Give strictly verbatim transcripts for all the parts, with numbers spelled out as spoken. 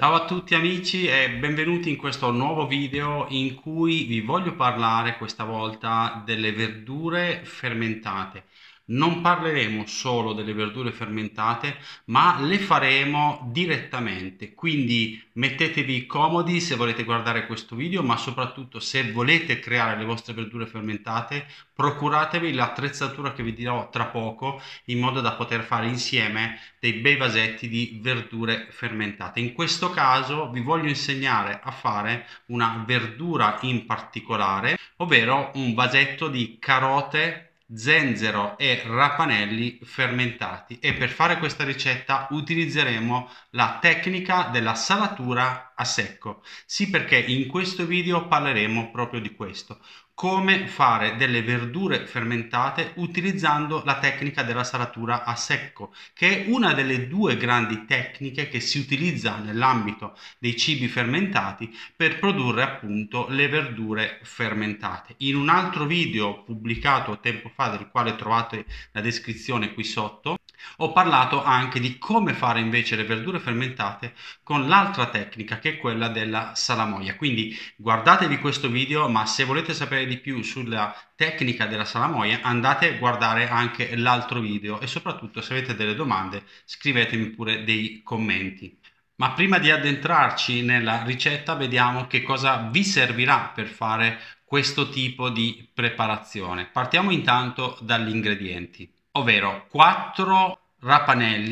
Ciao a tutti amici e benvenuti in questo nuovo video in cui vi voglio parlare questa volta delle verdure fermentate. Non parleremo solo delle verdure fermentate, ma le faremo direttamente, quindi mettetevi comodi se volete guardare questo video, ma soprattutto se volete creare le vostre verdure fermentate, procuratevi l'attrezzatura che vi dirò tra poco in modo da poter fare insieme dei bei vasetti di verdure fermentate. In questo caso vi voglio insegnare a fare una verdura in particolare, ovvero un vasetto di carote, zenzero e rapanelli fermentati, e per fare questa ricetta utilizzeremo la tecnica della salatura a secco. Sì, perché in questo video parleremo proprio di questo: come fare delle verdure fermentate utilizzando la tecnica della salatura a secco, che è una delle due grandi tecniche che si utilizza nell'ambito dei cibi fermentati per produrre appunto le verdure fermentate. In un altro video pubblicato tempo fa, del quale trovate la descrizione qui sotto, ho parlato anche di come fare invece le verdure fermentate con l'altra tecnica, che è quella della salamoia. Quindi guardatevi questo video, ma se volete sapere di più sulla tecnica della salamoia andate a guardare anche l'altro video, e soprattutto se avete delle domande scrivetemi pure dei commenti. Ma prima di addentrarci nella ricetta vediamo che cosa vi servirà per fare questo tipo di preparazione. Partiamo intanto dagli ingredienti, ovvero quattro rapanelli,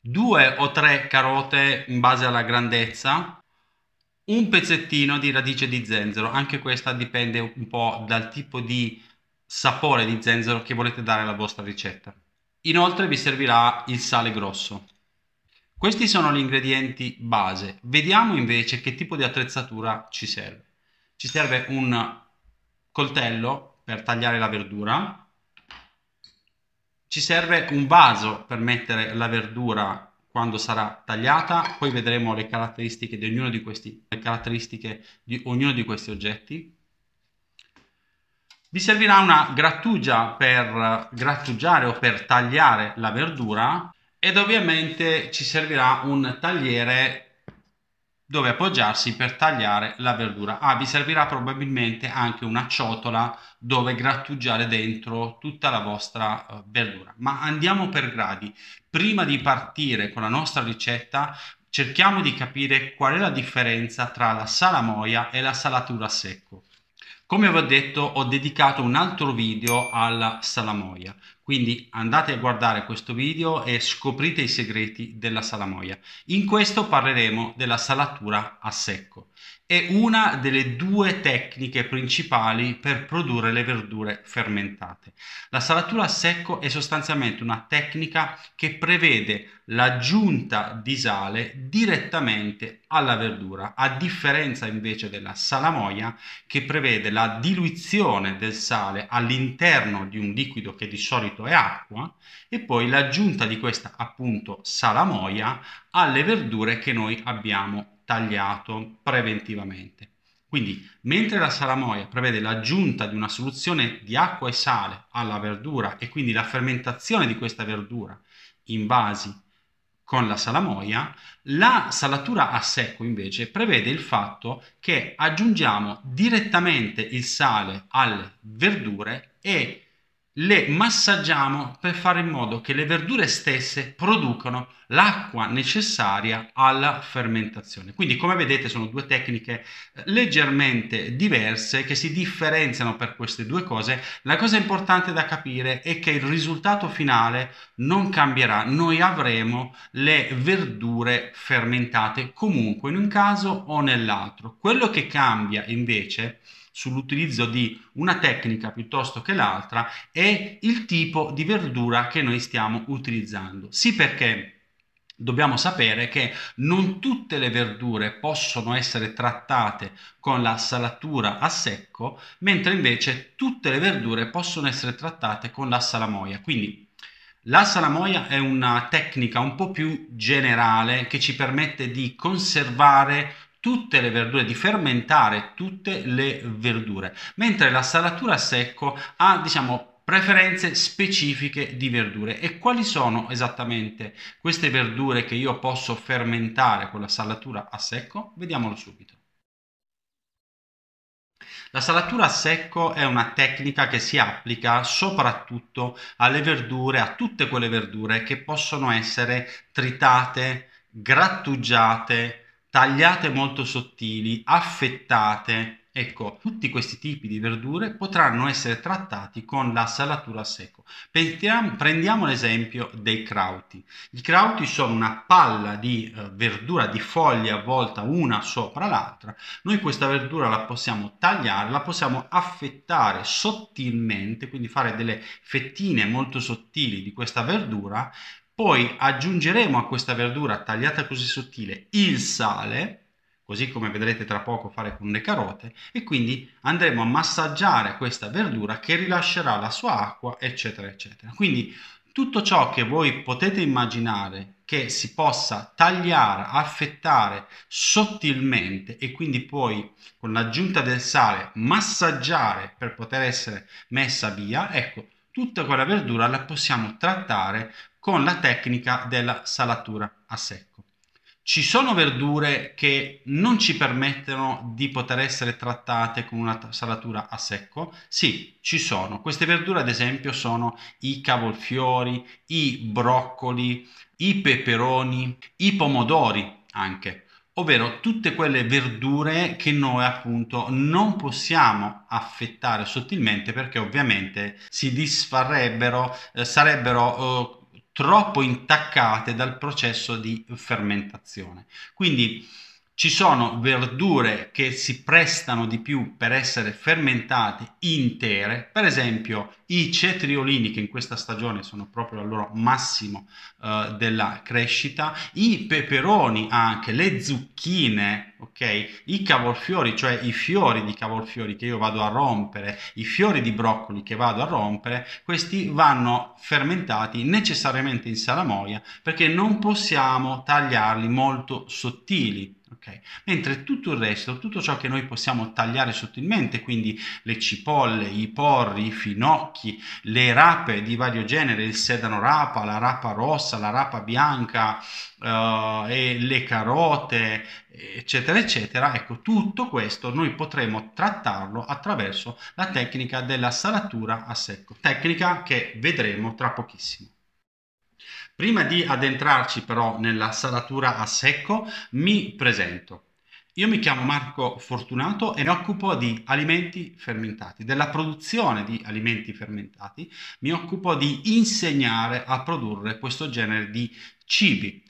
due o tre carote in base alla grandezza, un pezzettino di radice di zenzero, anche questa dipende un po' dal tipo di sapore di zenzero che volete dare alla vostra ricetta. Inoltre vi servirà il sale grosso. Questi sono gli ingredienti base. Vediamo invece che tipo di attrezzatura ci serve. Ci serve un coltello per tagliare la verdura, ci serve un vaso per mettere la verdura quando sarà tagliata, poi vedremo le caratteristiche di ognuno di questi, le caratteristiche di ognuno di questi oggetti. Vi servirà una grattugia per grattugiare o per tagliare la verdura, ed ovviamente ci servirà un tagliere dove appoggiarsi per tagliare la verdura. Ah, vi servirà probabilmente anche una ciotola dove grattugiare dentro tutta la vostra verdura. Ma andiamo per gradi. Prima di partire con la nostra ricetta cerchiamo di capire qual è la differenza tra la salamoia e la salatura a secco. Come vi ho detto, ho dedicato un altro video alla salamoia, quindi andate a guardare questo video e scoprite i segreti della salamoia. In questo parleremo della salatura a secco. È una delle due tecniche principali per produrre le verdure fermentate. La salatura a secco è sostanzialmente una tecnica che prevede l'aggiunta di sale direttamente alla verdura, a differenza invece della salamoia, che prevede la diluizione del sale all'interno di un liquido che di solito è acqua, e poi l'aggiunta di questa appunto salamoia alle verdure che noi abbiamo tagliato preventivamente. Quindi, mentre la salamoia prevede l'aggiunta di una soluzione di acqua e sale alla verdura e quindi la fermentazione di questa verdura in vasi con la salamoia, la salatura a secco invece prevede il fatto che aggiungiamo direttamente il sale alle verdure e le massaggiamo per fare in modo che le verdure stesse producano l'acqua necessaria alla fermentazione. Quindi, come vedete, sono due tecniche leggermente diverse che si differenziano per queste due cose. La cosa importante da capire è che il risultato finale non cambierà. Noi avremo le verdure fermentate comunque, in un caso o nell'altro. Quello che cambia invece sull'utilizzo di una tecnica piuttosto che l'altra è il tipo di verdura che noi stiamo utilizzando. Sì, perché dobbiamo sapere che non tutte le verdure possono essere trattate con la salatura a secco, mentre invece tutte le verdure possono essere trattate con la salamoia. Quindi la salamoia è una tecnica un po' più generale che ci permette di conservare tutte le verdure, di fermentare tutte le verdure, mentre la salatura a secco ha, diciamo, preferenze specifiche di verdure. E quali sono esattamente queste verdure che io posso fermentare con la salatura a secco? Vediamolo subito. La salatura a secco è una tecnica che si applica soprattutto alle verdure, a tutte quelle verdure che possono essere tritate, grattugiate, tagliate molto sottili, affettate. Ecco, tutti questi tipi di verdure potranno essere trattati con la salatura a secco. Prendiamo l'esempio dei crauti. I crauti sono una palla di eh, verdura, di foglie avvolta una sopra l'altra. Noi questa verdura la possiamo tagliare, la possiamo affettare sottilmente, quindi fare delle fettine molto sottili di questa verdura. Poi aggiungeremo a questa verdura tagliata così sottile il sale, così come vedrete tra poco fare con le carote, e quindi andremo a massaggiare questa verdura che rilascerà la sua acqua, eccetera, eccetera. Quindi tutto ciò che voi potete immaginare che si possa tagliare, affettare sottilmente e quindi poi con l'aggiunta del sale massaggiare per poter essere messa via, ecco, tutta quella verdura la possiamo trattare con la tecnica della salatura a secco. Ci sono verdure che non ci permettono di poter essere trattate con una salatura a secco? Sì, ci sono. Queste verdure ad esempio sono i cavolfiori, i broccoli, i peperoni, i pomodori anche, ovvero tutte quelle verdure che noi appunto non possiamo affettare sottilmente perché ovviamente si disfarebbero, eh, sarebbero... Eh, troppo intaccate dal processo di fermentazione. Quindi ci sono verdure che si prestano di più per essere fermentate intere, per esempio i cetriolini che in questa stagione sono proprio al loro massimo eh, della crescita, i peperoni anche, le zucchine, ok? I cavolfiori, cioè i fiori di cavolfiori che io vado a rompere, i fiori di broccoli che vado a rompere, questi vanno fermentati necessariamente in salamoia perché non possiamo tagliarli molto sottili. Okay. Mentre tutto il resto, tutto ciò che noi possiamo tagliare sottilmente, quindi le cipolle, i porri, i finocchi, le rape di vario genere, il sedano rapa, la rapa rossa, la rapa bianca, uh, e le carote, eccetera, eccetera, ecco, tutto questo noi potremo trattarlo attraverso la tecnica della salatura a secco, tecnica che vedremo tra pochissimo. Prima di addentrarci però nella salatura a secco, mi presento. Io mi chiamo Marco Fortunato e mi occupo di alimenti fermentati, della produzione di alimenti fermentati. Mi occupo di insegnare a produrre questo genere di cibi,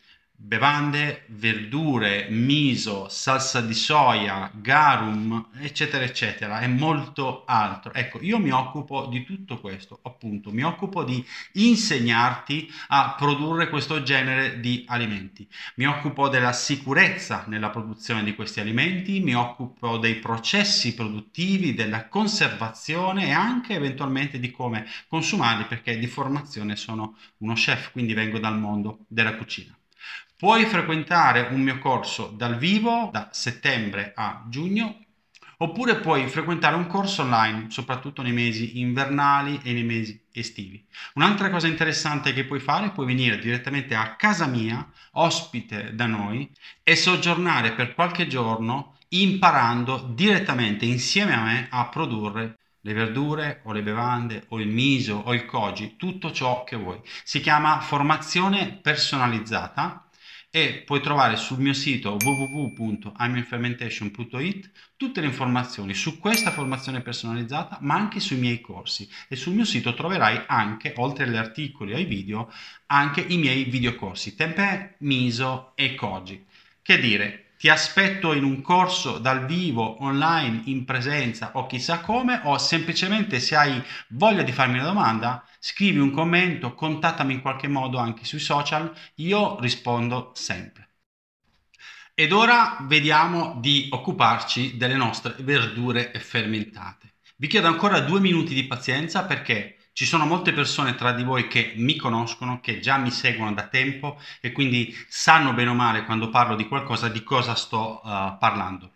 bevande, verdure, miso, salsa di soia, garum, eccetera, eccetera, e molto altro. Ecco, io mi occupo di tutto questo, appunto, mi occupo di insegnarti a produrre questo genere di alimenti. Mi occupo della sicurezza nella produzione di questi alimenti, mi occupo dei processi produttivi, della conservazione e anche eventualmente di come consumarli, perché di formazione sono uno chef, quindi vengo dal mondo della cucina. Puoi frequentare un mio corso dal vivo da settembre a giugno, oppure puoi frequentare un corso online, soprattutto nei mesi invernali e nei mesi estivi. Un'altra cosa interessante che puoi fare, puoi venire direttamente a casa mia, ospite da noi, e soggiornare per qualche giorno imparando direttamente insieme a me a produrre le verdure o le bevande o il miso o il koji, tutto ciò che vuoi. Si chiama formazione personalizzata e puoi trovare sul mio sito w w w punto iminfermentation punto it tutte le informazioni su questa formazione personalizzata, ma anche sui miei corsi, e sul mio sito troverai anche, oltre agli articoli e ai video, anche i miei videocorsi tempeh, miso e koji. Che dire? Ti aspetto in un corso dal vivo, online, in presenza o chissà come, o semplicemente se hai voglia di farmi una domanda, scrivi un commento, contattami in qualche modo anche sui social, io rispondo sempre. Ed ora vediamo di occuparci delle nostre verdure fermentate. Vi chiedo ancora due minuti di pazienza perché ci sono molte persone tra di voi che mi conoscono, che già mi seguono da tempo e quindi sanno bene o male quando parlo di qualcosa di cosa sto uh, parlando.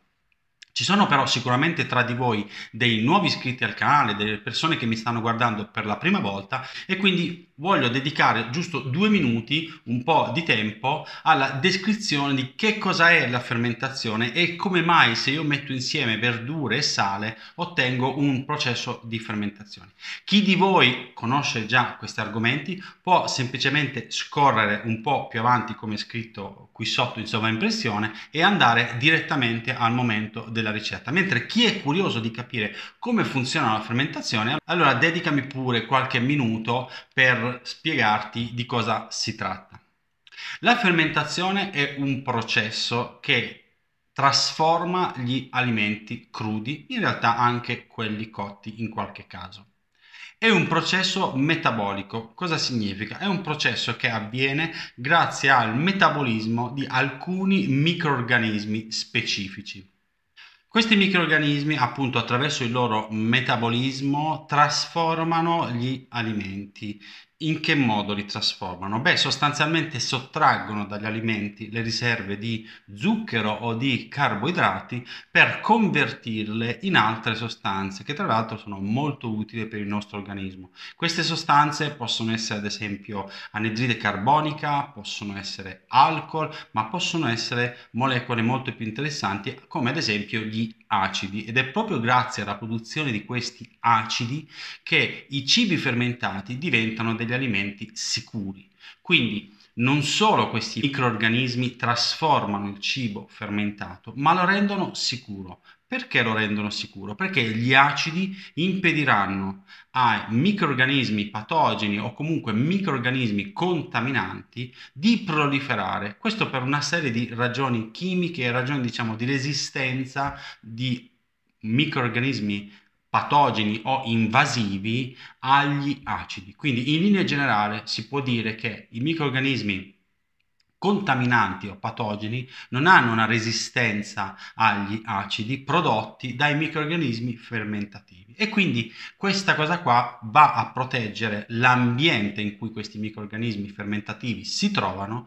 Ci sono però sicuramente tra di voi dei nuovi iscritti al canale, delle persone che mi stanno guardando per la prima volta, e quindi voglio dedicare giusto due minuti, un po' di tempo, alla descrizione di che cosa è la fermentazione e come mai, se io metto insieme verdure e sale, ottengo un processo di fermentazione. Chi di voi conosce già questi argomenti può semplicemente scorrere un po' più avanti, come è scritto qui sotto in sovraimpressione, e andare direttamente al momento del la ricetta. Mentre chi è curioso di capire come funziona la fermentazione, allora dedicami pure qualche minuto per spiegarti di cosa si tratta. La fermentazione è un processo che trasforma gli alimenti crudi, in realtà anche quelli cotti in qualche caso. È un processo metabolico. Cosa significa? È un processo che avviene grazie al metabolismo di alcuni microrganismi specifici. Questi microrganismi, appunto, attraverso il loro metabolismo trasformano gli alimenti. In che modo li trasformano? Beh, sostanzialmente sottraggono dagli alimenti le riserve di zucchero o di carboidrati per convertirle in altre sostanze che tra l'altro sono molto utili per il nostro organismo. Queste sostanze possono essere ad esempio anidride carbonica, possono essere alcol, ma possono essere molecole molto più interessanti come ad esempio gli acidi, ed è proprio grazie alla produzione di questi acidi che i cibi fermentati diventano degli alimenti sicuri. Quindi non solo questi microrganismi trasformano il cibo fermentato, ma lo rendono sicuro. Perché lo rendono sicuro? Perché gli acidi impediranno ai microrganismi patogeni o comunque microrganismi contaminanti di proliferare. Questo per una serie di ragioni chimiche e ragioni, diciamo, di resistenza di microrganismi patogeni o invasivi agli acidi. Quindi in linea generale si può dire che i microrganismi contaminanti o patogeni non hanno una resistenza agli acidi prodotti dai microrganismi fermentativi, e quindi questa cosa qua va a proteggere l'ambiente in cui questi microrganismi fermentativi si trovano,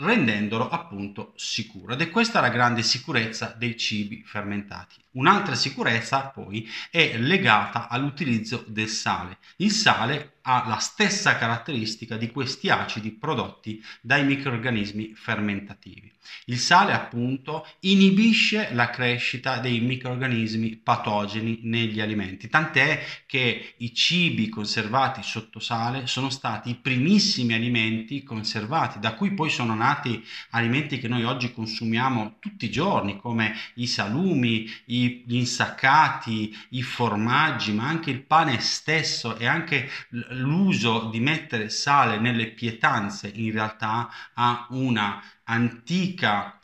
rendendolo appunto sicuro. Ed è questa la grande sicurezza dei cibi fermentati. Un'altra sicurezza poi è legata all'utilizzo del sale. Il sale ha la stessa caratteristica di questi acidi prodotti dai microrganismi fermentativi. Il sale appunto inibisce la crescita dei microrganismi patogeni negli alimenti, tant'è che i cibi conservati sotto sale sono stati i primissimi alimenti conservati, da cui poi sono nati alimenti che noi oggi consumiamo tutti i giorni, come i salumi, i, gli insaccati, i formaggi, ma anche il pane stesso, e anche l'uso di mettere sale nelle pietanze in realtà ha una antica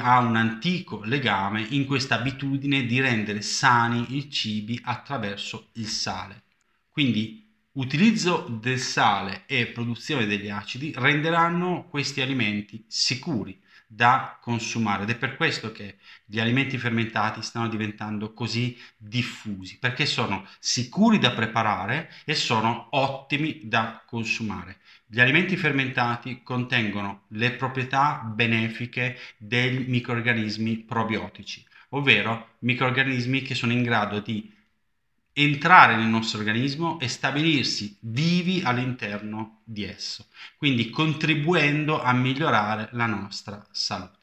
ha un antico legame in questa abitudine di rendere sani i cibi attraverso il sale. Quindi utilizzo del sale e produzione degli acidi renderanno questi alimenti sicuri da consumare, ed è per questo che gli alimenti fermentati stanno diventando così diffusi, perché sono sicuri da preparare e sono ottimi da consumare. Gli alimenti fermentati contengono le proprietà benefiche dei microrganismi probiotici, ovvero microrganismi che sono in grado di entrare nel nostro organismo e stabilirsi vivi all'interno di esso, quindi contribuendo a migliorare la nostra salute.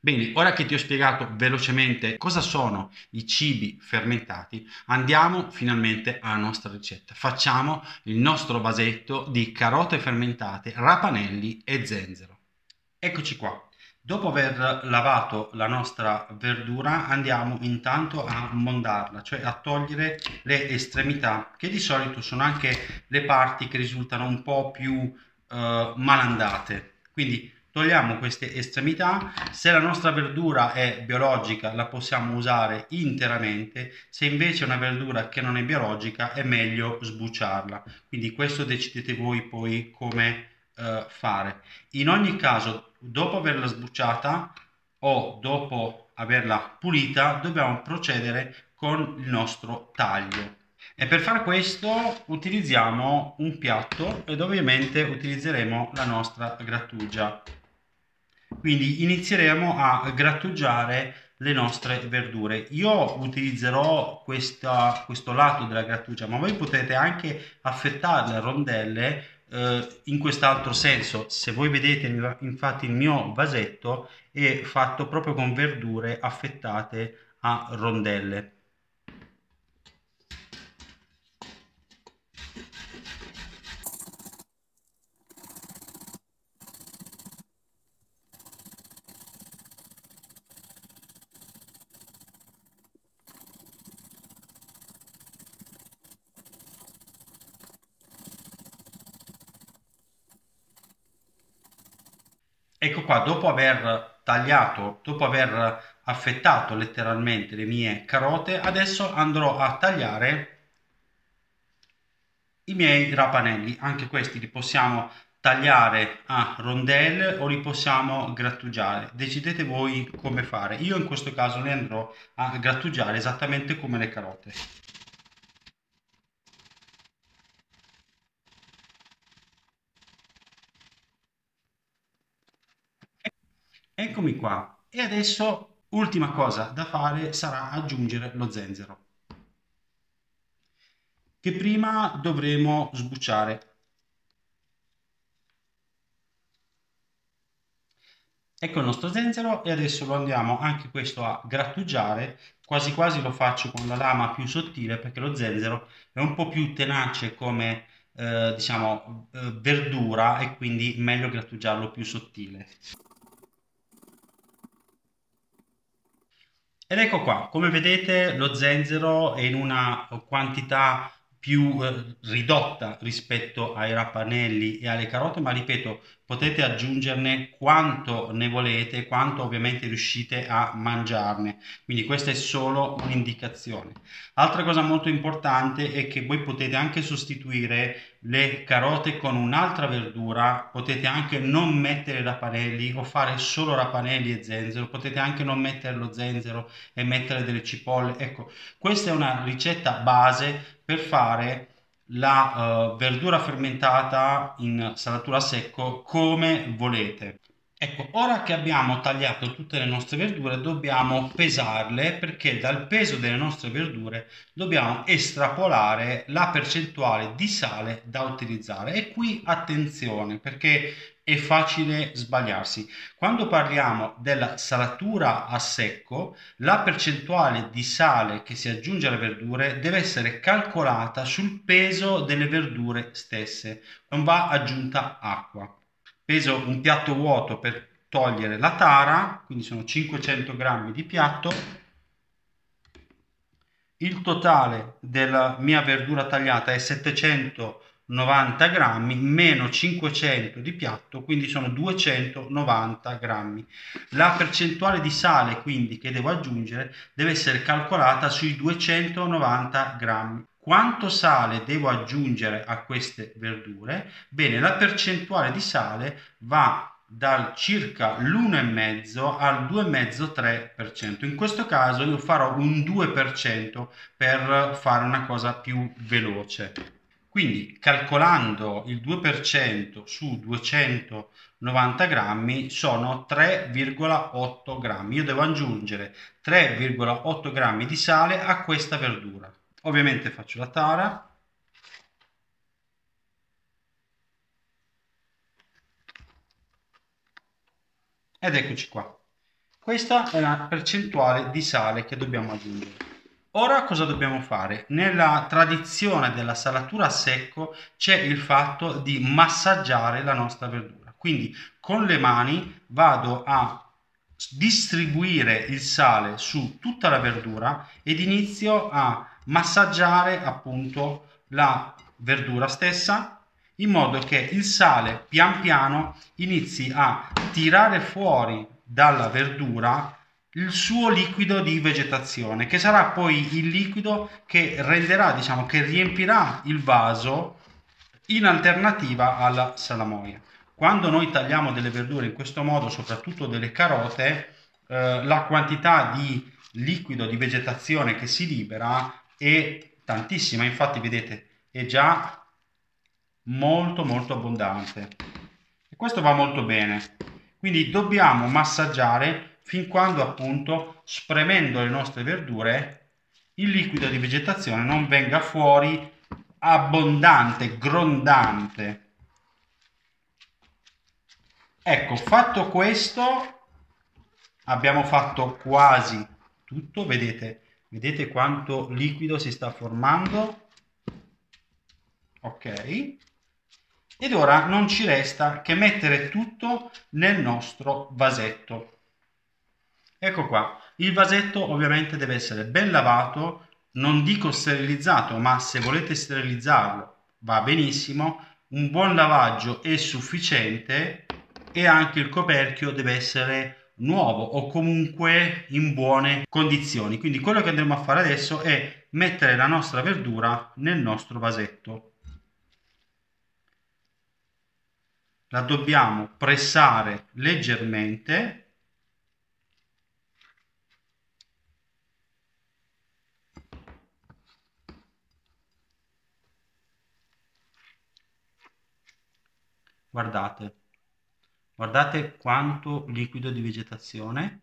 Bene, ora che ti ho spiegato velocemente cosa sono i cibi fermentati, andiamo finalmente alla nostra ricetta. Facciamo il nostro vasetto di carote fermentate, rapanelli e zenzero. Eccoci qua. Dopo aver lavato la nostra verdura andiamo intanto a mondarla, cioè a togliere le estremità, che di solito sono anche le parti che risultano un po' più eh, malandate. Quindi togliamo queste estremità. Se la nostra verdura è biologica la possiamo usare interamente, se invece è una verdura che non è biologica è meglio sbucciarla. Quindi questo decidete voi poi come eh, fare. In ogni caso, dopo averla sbucciata o dopo averla pulita, dobbiamo procedere con il nostro taglio, e per far questo utilizziamo un piatto ed ovviamente utilizzeremo la nostra grattugia. Quindi inizieremo a grattugiare le nostre verdure. Io utilizzerò questa, questo lato della grattugia, ma voi potete anche affettarle a rondelle eh, in quest'altro senso. Se voi vedete, infatti, il mio vasetto è fatto proprio con verdure affettate a rondelle. Ecco qua, dopo aver tagliato, dopo aver affettato letteralmente le mie carote, adesso andrò a tagliare i miei rapanelli. Anche questi li possiamo tagliare a rondelle o li possiamo grattugiare. Decidete voi come fare. Io in questo caso li andrò a grattugiare esattamente come le carote. Eccomi qua, e adesso ultima cosa da fare sarà aggiungere lo zenzero, che prima dovremo sbucciare. Ecco il nostro zenzero, e adesso lo andiamo anche questo a grattugiare. Quasi quasi lo faccio con la lama più sottile, perché lo zenzero è un po' più tenace come eh, diciamo eh, verdura, e quindi meglio grattugiarlo più sottile. Ed ecco qua, come vedete lo zenzero è in una quantità più eh, ridotta rispetto ai rapanelli e alle carote, ma ripeto, potete aggiungerne quanto ne volete, quanto ovviamente riuscite a mangiarne, quindi questa è solo un'indicazione. Altra cosa molto importante è che voi potete anche sostituire le carote con un'altra verdura, potete anche non mettere rapanelli o fare solo rapanelli e zenzero, potete anche non mettere lo zenzero e mettere delle cipolle. Ecco, questa è una ricetta base per fare la uh, verdura fermentata in salatura a secco come volete. Ecco, ora che abbiamo tagliato tutte le nostre verdure dobbiamo pesarle, perché dal peso delle nostre verdure dobbiamo estrapolare la percentuale di sale da utilizzare. E qui attenzione, perché è facile sbagliarsi. Quando parliamo della salatura a secco, la percentuale di sale che si aggiunge alle verdure deve essere calcolata sul peso delle verdure stesse, non va aggiunta acqua. Peso un piatto vuoto per togliere la tara, quindi sono cinquecento grammi di piatto. Il totale della mia verdura tagliata è settecentonovanta grammi meno cinquecento di piatto, quindi sono duecentonovanta grammi. La percentuale di sale quindi che devo aggiungere deve essere calcolata sui duecentonovanta grammi. Quanto sale devo aggiungere a queste verdure? Bene, la percentuale di sale va dal circa l'uno virgola cinque al due virgola cinque tre per cento. In questo caso io farò un due per cento per fare una cosa più veloce. Quindi calcolando il due per cento su duecentonovanta grammi sono tre virgola otto grammi. Io devo aggiungere tre virgola otto grammi di sale a questa verdura. Ovviamente faccio la tara. Ed eccoci qua. Questa è la percentuale di sale che dobbiamo aggiungere. Ora cosa dobbiamo fare? Nella tradizione della salatura a secco c'è il fatto di massaggiare la nostra verdura. Quindi con le mani vado a distribuire il sale su tutta la verdura ed inizio a massaggiare appunto la verdura stessa, in modo che il sale pian piano inizi a tirare fuori dalla verdura il suo liquido di vegetazione, che sarà poi il liquido che renderà, diciamo, che riempirà il vaso in alternativa alla salamoia. Quando noi tagliamo delle verdure in questo modo, soprattutto delle carote, eh, la quantità di liquido di vegetazione che si libera è tantissima, infatti vedete è già molto molto abbondante, e questo va molto bene. Quindi dobbiamo massaggiare fin quando appunto spremendo le nostre verdure il liquido di vegetazione non venga fuori abbondante, grondante. Ecco, fatto questo abbiamo fatto quasi tutto, vedete, vedete quanto liquido si sta formando? Ok, ed ora non ci resta che mettere tutto nel nostro vasetto. Ecco qua, il vasetto ovviamente deve essere ben lavato, non dico sterilizzato, ma se volete sterilizzarlo va benissimo, un buon lavaggio è sufficiente e anche il coperchio deve essere nuovo o comunque in buone condizioni. Quindi quello che andremo a fare adesso è mettere la nostra verdura nel nostro vasetto. La dobbiamo pressare leggermente . Guardate, guardate quanto liquido di vegetazione.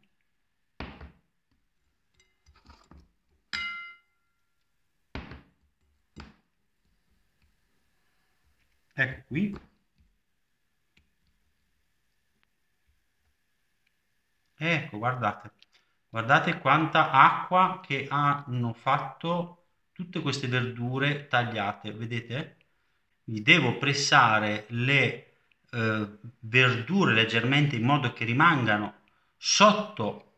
Ecco qui. Ecco, guardate, guardate quanta acqua che hanno fatto tutte queste verdure tagliate, vedete? Mi devo pressare le Eh, verdure leggermente in modo che rimangano sotto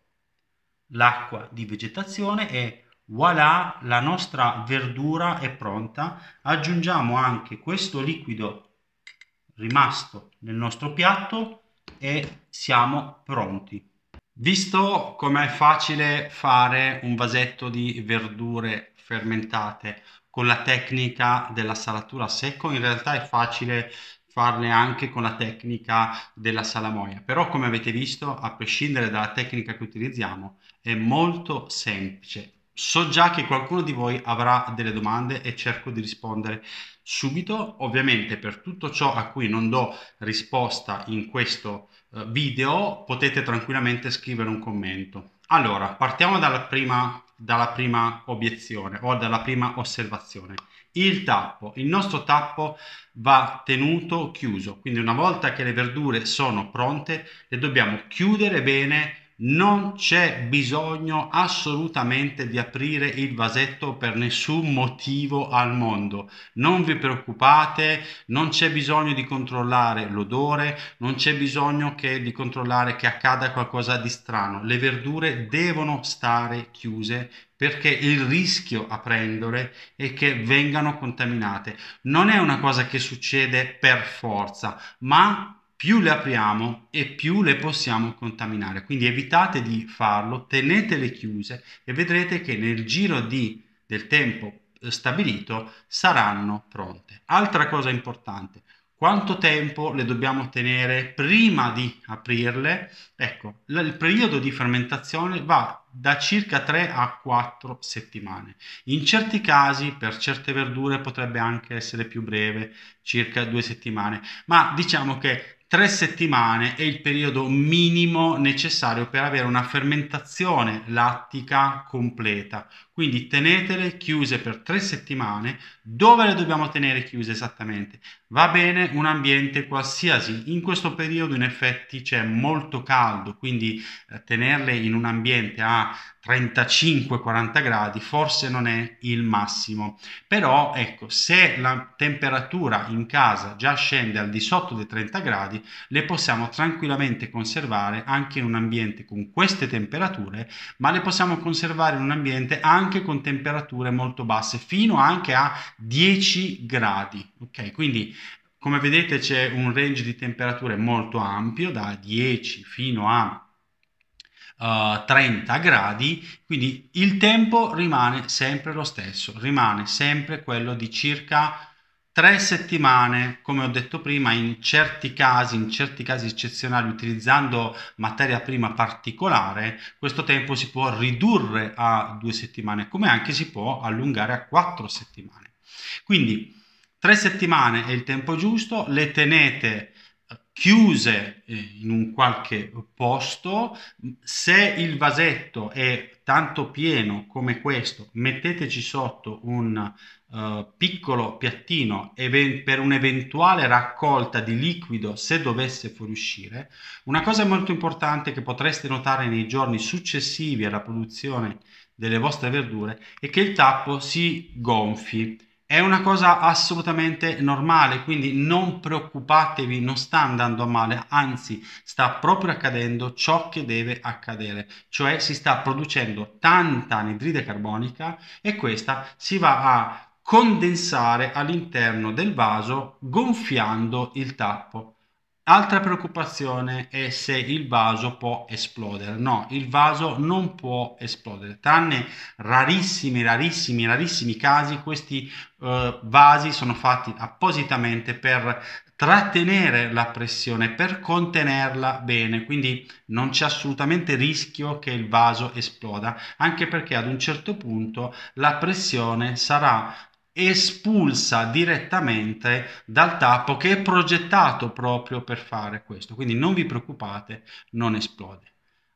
l'acqua di vegetazione e voilà, la nostra verdura è pronta. Aggiungiamo anche questo liquido rimasto nel nostro piatto e siamo pronti. Visto com'è facile fare un vasetto di verdure fermentate con la tecnica della salatura a secco, in realtà è facile farne anche con la tecnica della salamoia, però come avete visto, a prescindere dalla tecnica che utilizziamo, è molto semplice. So già che qualcuno di voi avrà delle domande e cerco di rispondere subito. Ovviamente per tutto ciò a cui non do risposta in questo video potete tranquillamente scrivere un commento. Allora, partiamo dalla prima, dalla prima obiezione o dalla prima osservazione. Il tappo, il nostro tappo va tenuto chiuso, quindi una volta che le verdure sono pronte le dobbiamo chiudere bene, non c'è bisogno assolutamente di aprire il vasetto per nessun motivo al mondo, non vi preoccupate, non c'è bisogno di controllare l'odore, non c'è bisogno che di controllare che accada qualcosa di strano, le verdure devono stare chiuse perché il rischio a prendere è che vengano contaminate. Non è una cosa che succede per forza, ma più le apriamo e più le possiamo contaminare, quindi evitate di farlo, tenetele chiuse e vedrete che nel giro di, del tempo stabilito saranno pronte. Altra cosa importante, quanto tempo le dobbiamo tenere prima di aprirle? Ecco, il periodo di fermentazione va da circa tre a quattro settimane. In certi casi, per certe verdure, potrebbe anche essere più breve, circa due settimane, ma diciamo che tre settimane è il periodo minimo necessario per avere una fermentazione lattica completa. Quindi tenetele chiuse per tre settimane. Dove le dobbiamo tenere chiuse esattamente? Va bene un ambiente qualsiasi. In questo periodo in effetti c'è molto caldo, quindi tenerle in un ambiente a trentacinque quaranta gradi forse non è il massimo, però ecco, se la temperatura in casa già scende al di sotto dei trenta gradi le possiamo tranquillamente conservare anche in un ambiente con queste temperature, ma le possiamo conservare in un ambiente anche con temperature molto basse fino anche a dieci gradi, ok? Quindi come vedete c'è un range di temperature molto ampio da dieci fino a Uh, trenta gradi, quindi il tempo rimane sempre lo stesso, rimane sempre quello di circa tre settimane. Come ho detto prima, in certi casi, in certi casi eccezionali, utilizzando materia prima particolare, questo tempo si può ridurre a due settimane, come anche si può allungare a quattro settimane. Quindi tre settimane è il tempo giusto, le tenete chiuse in un qualche posto. Se il vasetto è tanto pieno come questo, metteteci sotto un uh, piccolo piattino per un'eventuale raccolta di liquido se dovesse fuoriuscire. Una cosa molto importante che potreste notare nei giorni successivi alla produzione delle vostre verdure è che il tappo si gonfi. È una cosa assolutamente normale, quindi non preoccupatevi, non sta andando a male, anzi sta proprio accadendo ciò che deve accadere, cioè si sta producendo tanta anidride carbonica e questa si va a condensare all'interno del vaso gonfiando il tappo. Altra preoccupazione è se il vaso può esplodere. No, il vaso non può esplodere, tranne rarissimi, rarissimi, rarissimi casi. Questi eh, vasi sono fatti appositamente per trattenere la pressione, per contenerla bene, quindi non c'è assolutamente rischio che il vaso esploda, anche perché ad un certo punto la pressione sarà espulsa direttamente dal tappo che è progettato proprio per fare questo, quindi non vi preoccupate, non esplode.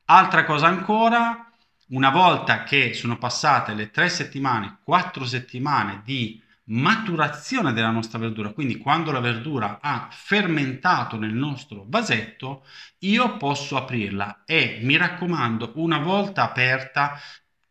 Altra cosa ancora, una volta che sono passate le tre settimane, quattro settimane di maturazione della nostra verdura, quindi quando la verdura ha fermentato nel nostro vasetto, io posso aprirla e, mi raccomando, una volta aperta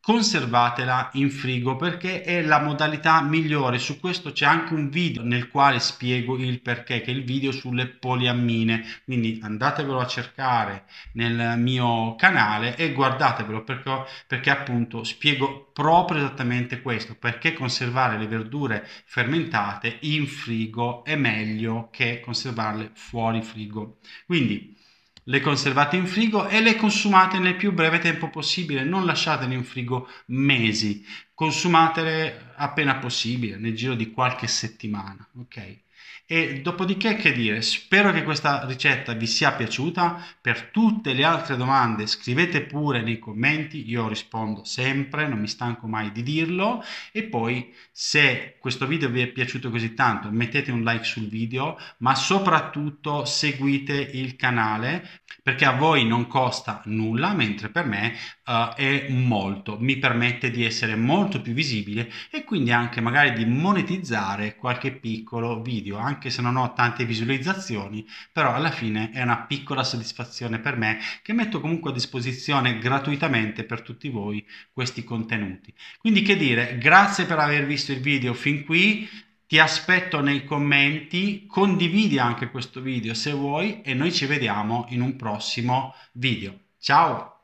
conservatela in frigo perché è la modalità migliore. Su questo c'è anche un video nel quale spiego il perché, che è il video sulle poliammine, quindi andatevelo a cercare nel mio canale e guardatevelo perché, perché appunto spiego proprio esattamente questo, perché conservare le verdure fermentate in frigo è meglio che conservarle fuori frigo. Quindi le conservate in frigo e le consumate nel più breve tempo possibile, non lasciatele in frigo mesi, consumatele appena possibile, nel giro di qualche settimana, ok? E dopodiché che dire, spero che questa ricetta vi sia piaciuta. Per tutte le altre domande scrivete pure nei commenti, io rispondo sempre, non mi stanco mai di dirlo. E poi se questo video vi è piaciuto così tanto mettete un like sul video, ma soprattutto seguite il canale perché a voi non costa nulla, mentre per me uh, è molto, mi permette di essere molto più visibile e quindi anche magari di monetizzare qualche piccolo video, anche anche se non ho tante visualizzazioni, però alla fine è una piccola soddisfazione per me che metto comunque a disposizione gratuitamente per tutti voi questi contenuti. Quindi che dire, grazie per aver visto il video fin qui, ti aspetto nei commenti, condividi anche questo video se vuoi e noi ci vediamo in un prossimo video. Ciao!